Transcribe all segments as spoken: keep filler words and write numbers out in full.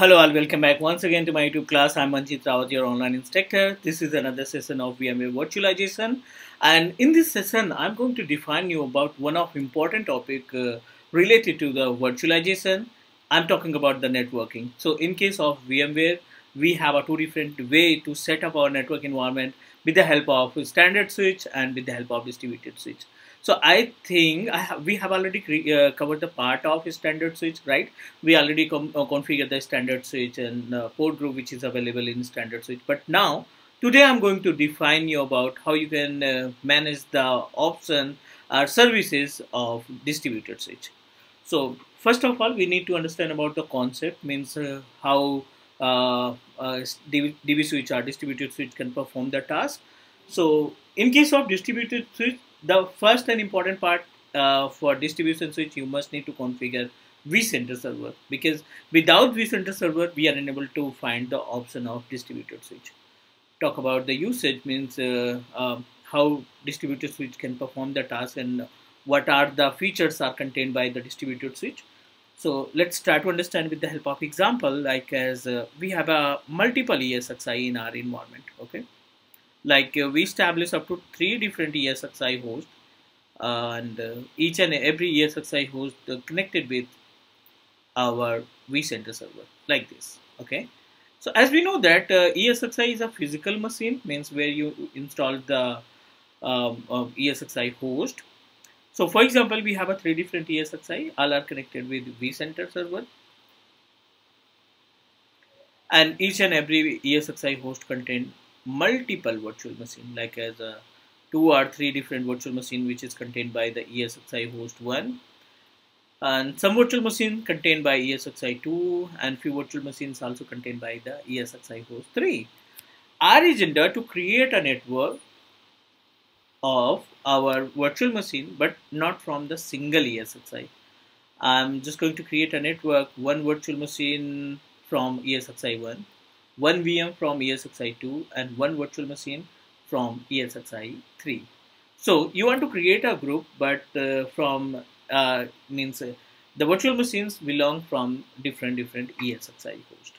Hello all, welcome back once again to my YouTube class. I'm Manjit Rawat, your online instructor. This is another session of VMware virtualization, and in this session I'm going to define you about one of important topic uh, related to the virtualization. I'm talking about the networking. So in case of VMware, we have a two different way to set up our network environment with the help of standard switch and with the help of distributed switch. So I think I ha we have already uh, covered the part of standard switch, right? We already com uh, configured the standard switch and uh, port group which is available in standard switch. But now, today I'm going to define you about how you can uh, manage the option or services of distributed switch. So first of all, we need to understand about the concept, means uh, how uh, uh, Dv-Switch or distributed switch can perform the task. So in case of distributed switch, the first and important part uh, for distribution switch, you must need to configure vCenter server, because without vCenter server we are unable to find the option of distributed switch. Talk about the usage, means uh, uh, how distributed switch can perform the task and what are the features are contained by the distributed switch. So let's try to understand with the help of example, like as uh, we have a multiple E S X i in our environment. Okay, like uh, we establish up to three different E S X i hosts, uh, and uh, each and every E S X i host uh, connected with our vCenter server, like this. Okay, so as we know that uh, E S X i is a physical machine, means where you install the um, uh, E S X i host. So for example, we have a three different E S X i, all are connected with vCenter server, and each and every E S X i host contain multiple virtual machine, like as a two or three different virtual machine which is contained by the E S X i host one, and some virtual machine contained by E S X i two, and few virtual machines also contained by the E S X i host three. Our agenda to create a network of our virtual machine, but not from the single E S X i. I'm just going to create a network, one virtual machine from E S X i one, one V M from E S X i two, and one virtual machine from E S X i three. So you want to create a group, but uh, from uh, means uh, the virtual machines belong from different different E S X i host.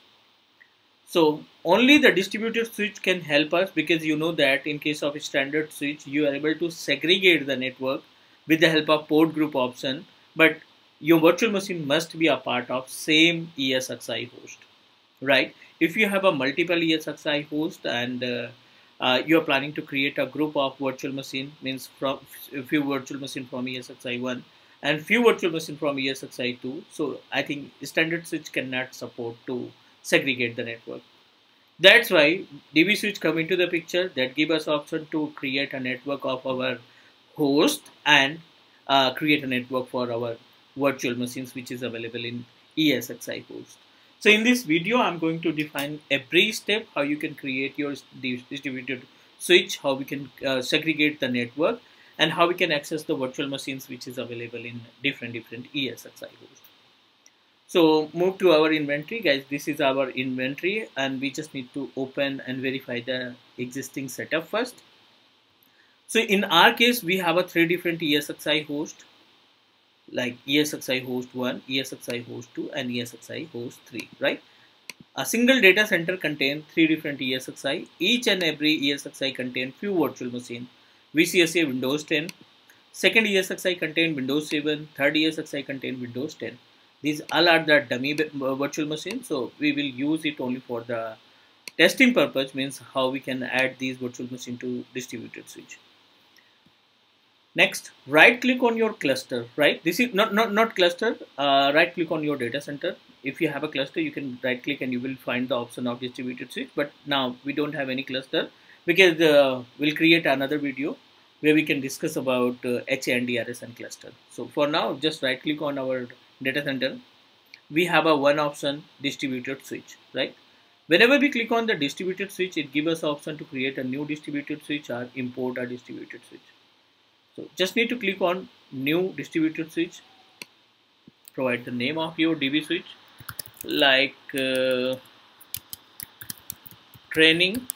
So only the distributed switch can help us, because you know that in case of a standard switch you are able to segregate the network with the help of port group option, but your virtual machine must be a part of same E S X i host, right? If you have a multiple E S X i host and uh, uh, you are planning to create a group of virtual machine, means from a few virtual machine from E S X i one and few virtual machine from E S X i two, so I think standard switch cannot support to segregate the network. That's why Dv-Switch come into the picture, that give us option to create a network of our host and uh, create a network for our virtual machines which is available in E S X i host. So in this video, I'm going to define every step how you can create your distributed switch, how we can uh, segregate the network, and how we can access the virtual machines which is available in different different E S X i hosts. So move to our inventory, guys. This is our inventory, and we just need to open and verify the existing setup first. So in our case, we have a three different E S X i hosts, like E S X i host one, E S X i host two, and E S X i host three, right? A single data center contains three different E S X i. Each and every E S X i contains few virtual machine, V C S A Windows ten. Second E S X i contains Windows seven. Third E S X i contains Windows ten. These all are the dummy virtual machine, so we will use it only for the testing purpose, means how we can add these virtual machine to distributed switch. Next, right click on your cluster, right? This is not not, not cluster, uh, right click on your data center. If you have a cluster, you can right click and you will find the option of distributed switch. But now we don't have any cluster, because uh, we'll create another video where we can discuss about uh, H A and D R S and cluster. So for now, just right click on our data center. We have a one option, distributed switch, right? Whenever we click on the distributed switch, it gives us option to create a new distributed switch or import a distributed switch. So just need to click on new distributed switch, provide the name of your Dv switch, like uh, training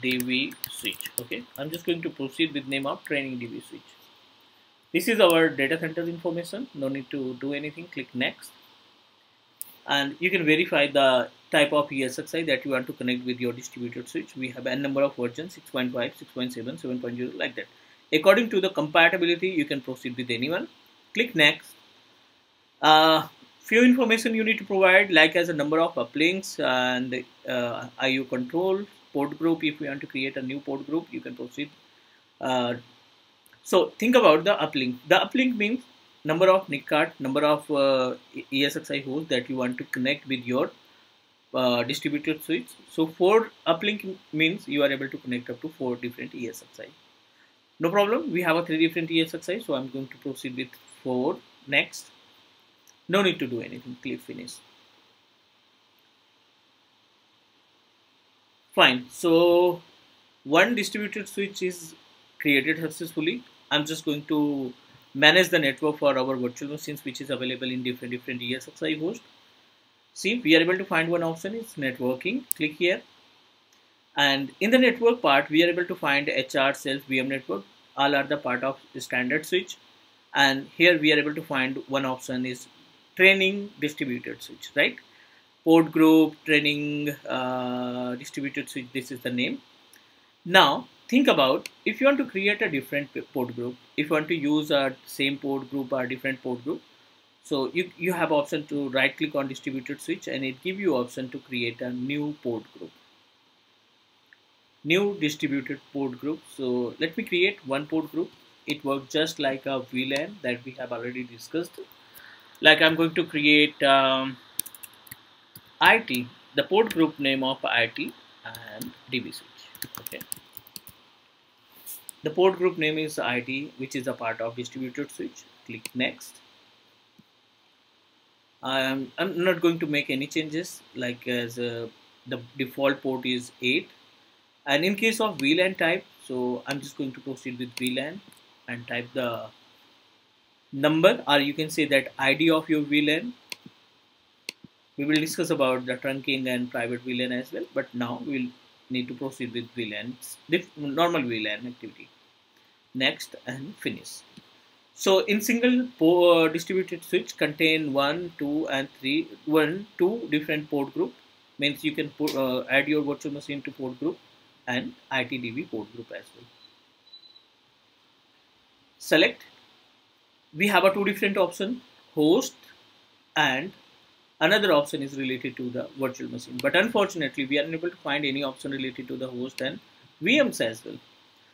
Dv switch. Okay, I'm just going to proceed with name of training Dv switch. This is our data center information, no need to do anything, click next. and you can verify the type of E S X i that you want to connect with your distributed switch. We have n number of versions, six point five, six point seven, seven point zero, like that. According to the compatibility, you can proceed with anyone. Click next. Uh, few information you need to provide, like as a number of uplinks and uh, I O control, port group. If you want to create a new port group, you can proceed. Uh, so think about the uplink. The uplink means number of N I C card, number of uh, E S X i hosts that you want to connect with your uh, distributed switch. So four uplink means you are able to connect up to four different E S X i. No problem. We have a three different E S X i, so I'm going to proceed with four. Next. No need to do anything. Click finish. Fine. So one distributed switch is created successfully. I'm just going to manage the network for our virtual machines, which is available in different different E S X i hosts. See, we are able to find one option, it's networking. Click here, and in the network part, we are able to find H R, self, V M network. All are the part of the standard switch, and here we are able to find one option is training distributed switch, right? Port group, training uh, distributed switch, this is the name. Now think about, if you want to create a different port group, if you want to use a same port group or different port group, so you, you have option to right click on distributed switch and it gives you option to create a new port group, new distributed port group. So let me create one port group. It works just like a V LAN that we have already discussed. Like I'm going to create um, I T, the port group name of I T and D V switch. Okay, the port group name is I T, which is a part of distributed switch. Click next. I'm, I'm not going to make any changes, like as a, the default port is eight, and in case of V LAN type, so I'm just going to proceed with V LAN and type the number, or you can say that I D of your V LAN. We will discuss about the trunking and private V LAN as well, but now we'll need to proceed with V LAN, normal V LAN activity. Next and finish. So in single port distributed switch contain one, two and three, one, two different port group, means you can put, uh, add your virtual machine to port group and I T D V port group as well. Select. We have a two different option, host and another option is related to the virtual machine, but unfortunately we are unable to find any option related to the host and V Ms as well.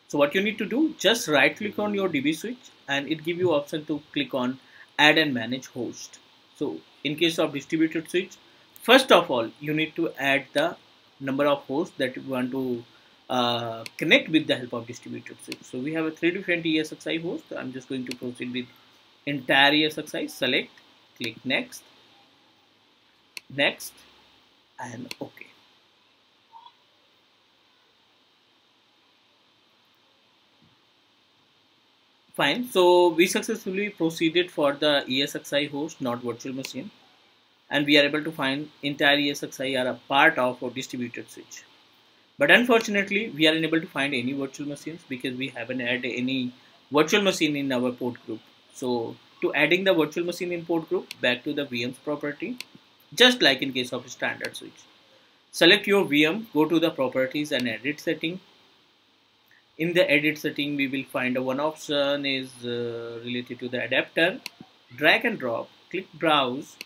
So what you need to do, just right click on your D V switch and it gives you option to click on add and manage host. So in case of distributed switch, first of all you need to add the number of hosts that you want to uh, connect with the help of distributed switch. So we have a three different E S X i hosts. I'm just going to proceed with entire E S X i. Select, click next. Next and OK. Fine. So we successfully proceeded for the E S X i host, not virtual machine, and we are able to find entire E S X i are a part of our distributed switch. But unfortunately, we are unable to find any virtual machines because we haven't added any virtual machine in our port group. So to adding the virtual machine in port group, back to the V Ms property. Just like in case of standard switch, select your V M, go to the properties and edit setting. In the edit setting, we will find a one option is uh, related to the adapter. Drag and drop, click browse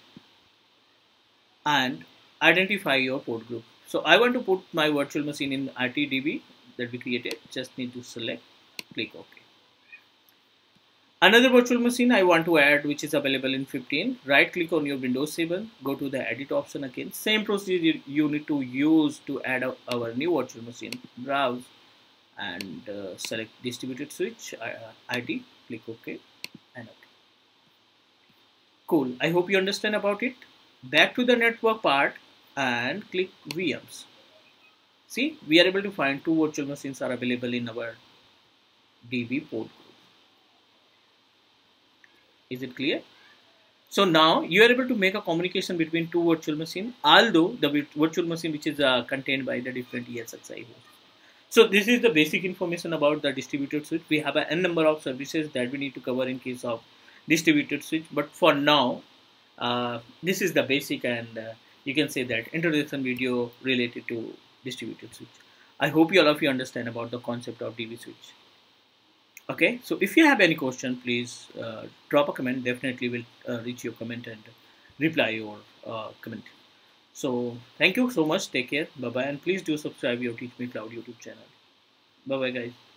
and identify your port group. So I want to put my virtual machine in I T D V that we created, just need to select, click OK. Another virtual machine I want to add, which is available in fifteen, right click on your Windows seven, go to the edit option again, same procedure you need to use to add a, our new virtual machine. Browse and uh, select distributed switch, uh, I D, click OK and OK. Cool, I hope you understand about it. Back to the network part and click V Ms. See, we are able to find two virtual machines are available in our D V port. Is it clear? So now you are able to make a communication between two virtual machines, although the virtual machine which is uh, contained by the different E S X i hosts. So this is the basic information about the distributed switch. We have a n number of services that we need to cover in case of distributed switch, but for now Uh, this is the basic, and uh, you can say that introduction video related to distributed switch. I hope you all of you understand about the concept of Dv-Switch. Okay, so if you have any question, please uh, drop a comment. Definitely will uh, reach your comment and reply your uh, comment. So thank you so much. Take care. Bye bye, and please do subscribe your Teach Me Cloud YouTube channel. Bye bye, guys.